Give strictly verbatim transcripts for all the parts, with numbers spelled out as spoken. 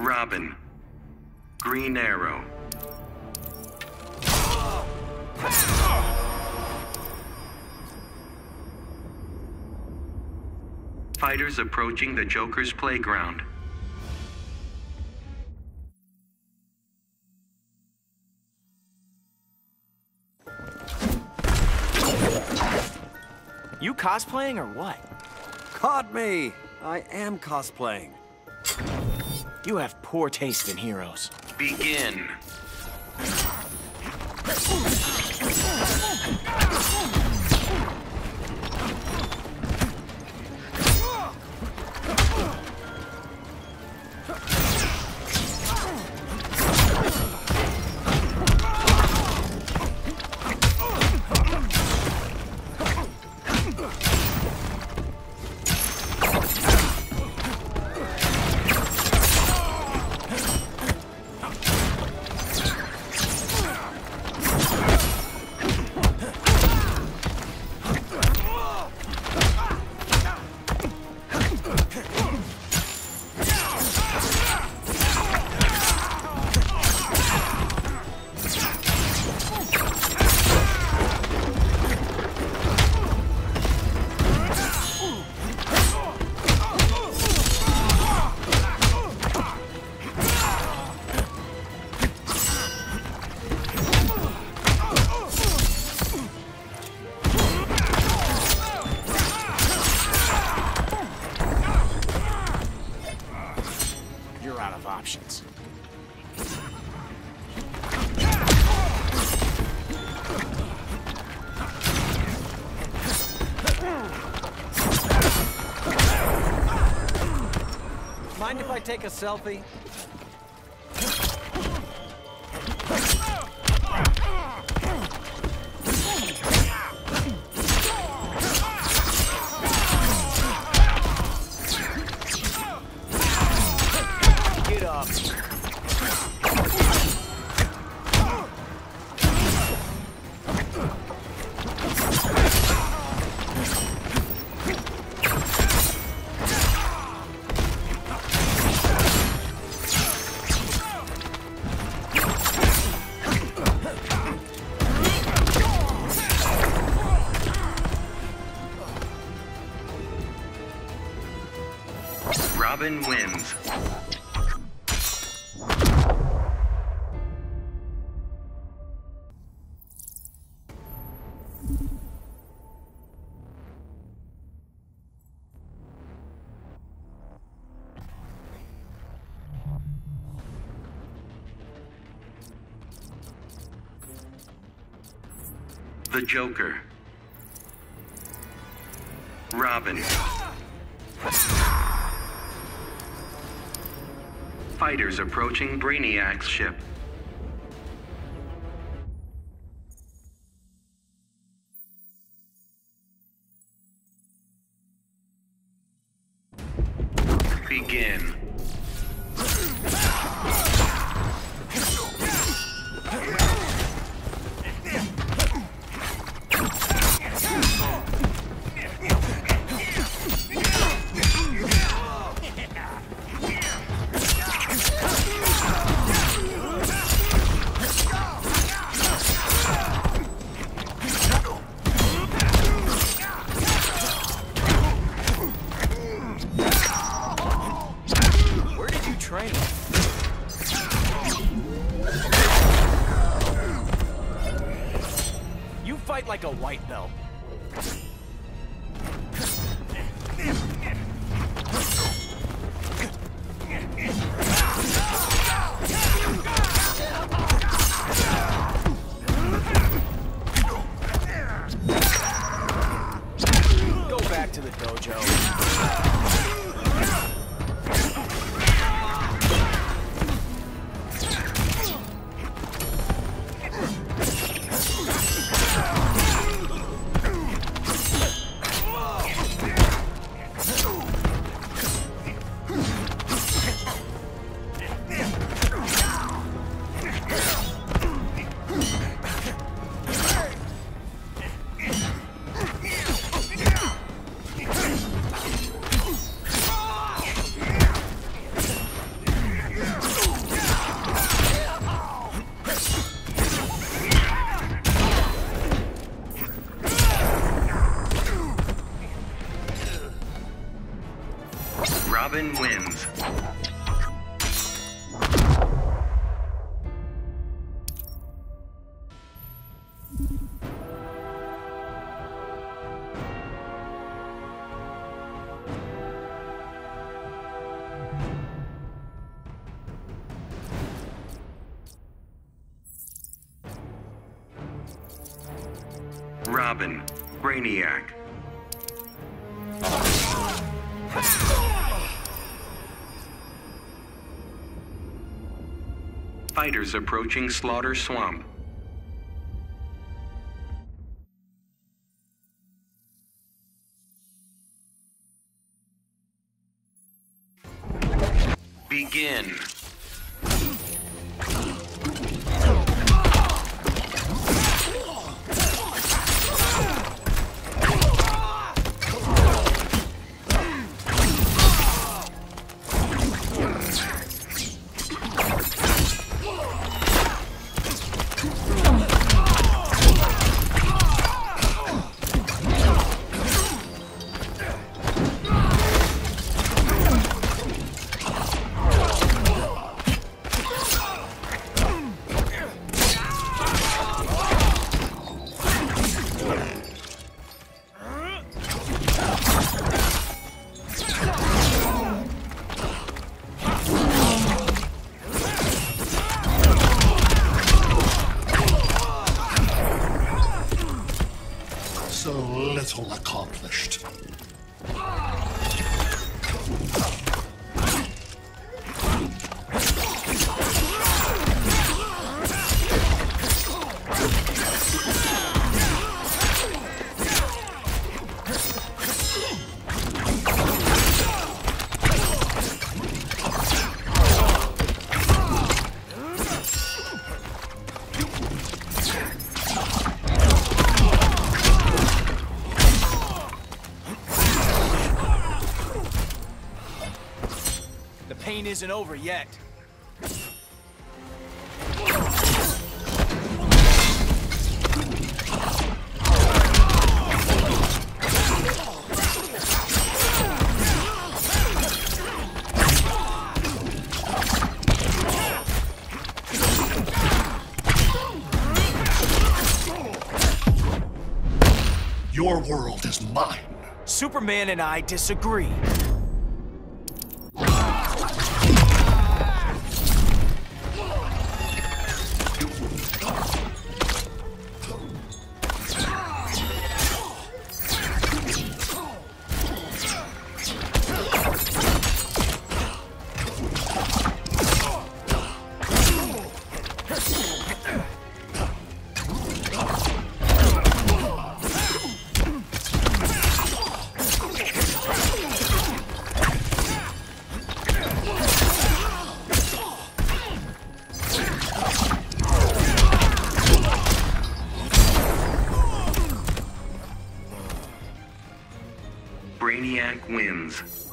Robin, Green Arrow. Fighters approaching the Joker's playground. You cosplaying or what? Caught me! I am cosplaying. You have poor taste in heroes. Begin. Options. Mind if I take a selfie? Robin wins. The Joker. Robin. Fighters approaching Brainiac's ship. Begin. Like a white belt. Go back to the dojo. Robin wins. Robin, Brainiac. Fighters approaching Slaughter Swamp. Begin. Little accomplished. Pain isn't over yet. Your world is mine. Superman and I disagree. Brainiac wins.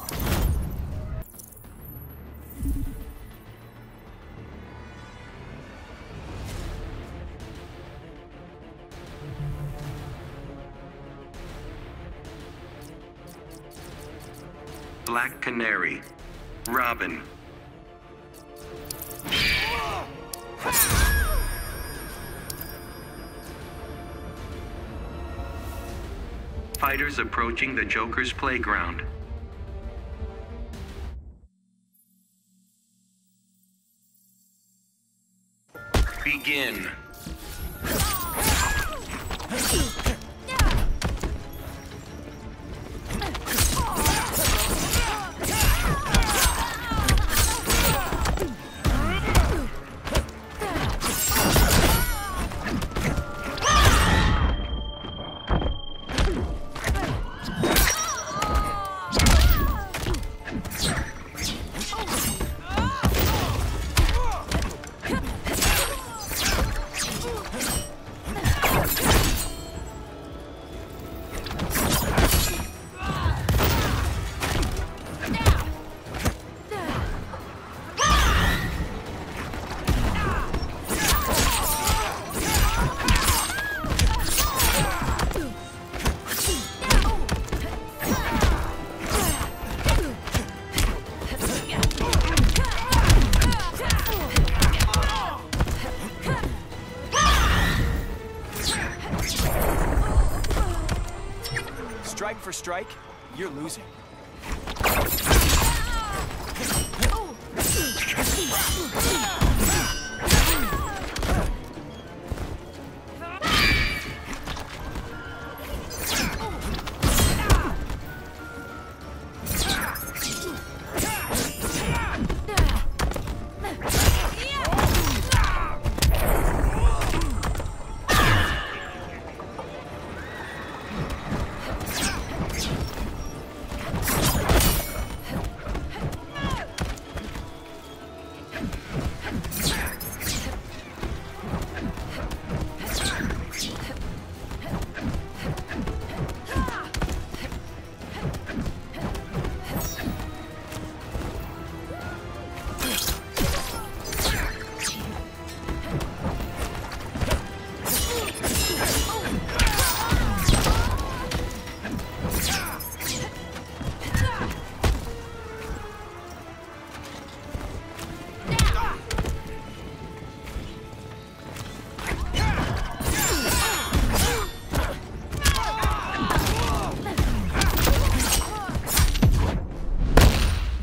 Black Canary, Robin. Fighters approaching the Joker's playground. Begin. strike, you're losing.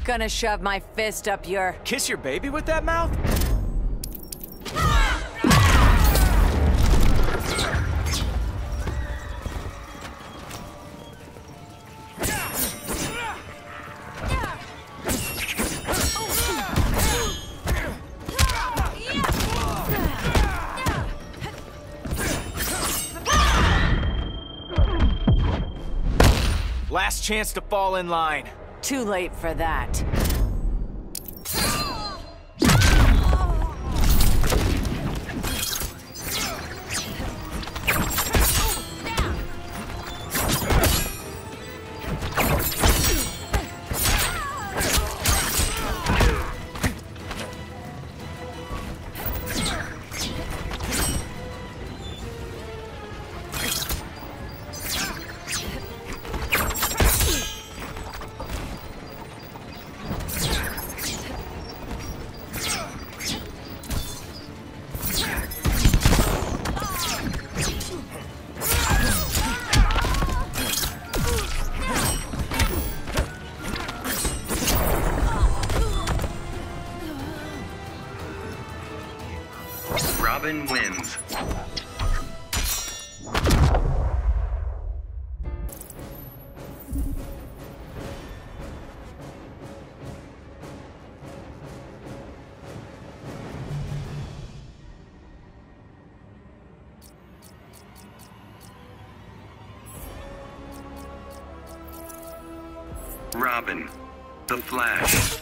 Gonna shove my fist up your... Kiss your baby with that mouth? Last chance to fall in line. Too late for that. Robin wins. Robin, the Flash.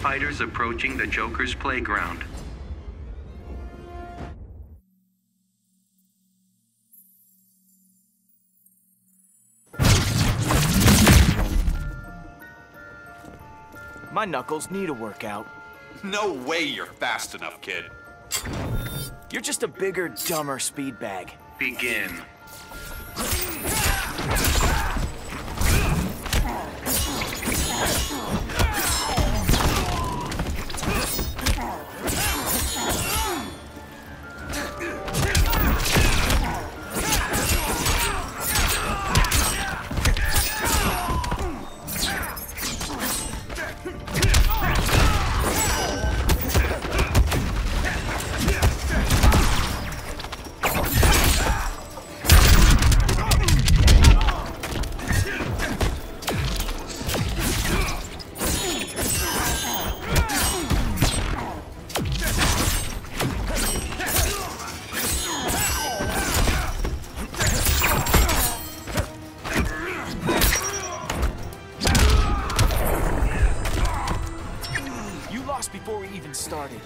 Fighters approaching the Joker's playground. My knuckles need a workout. No way you're fast enough, kid. You're just a bigger, dumber speed bag. Begin. Started.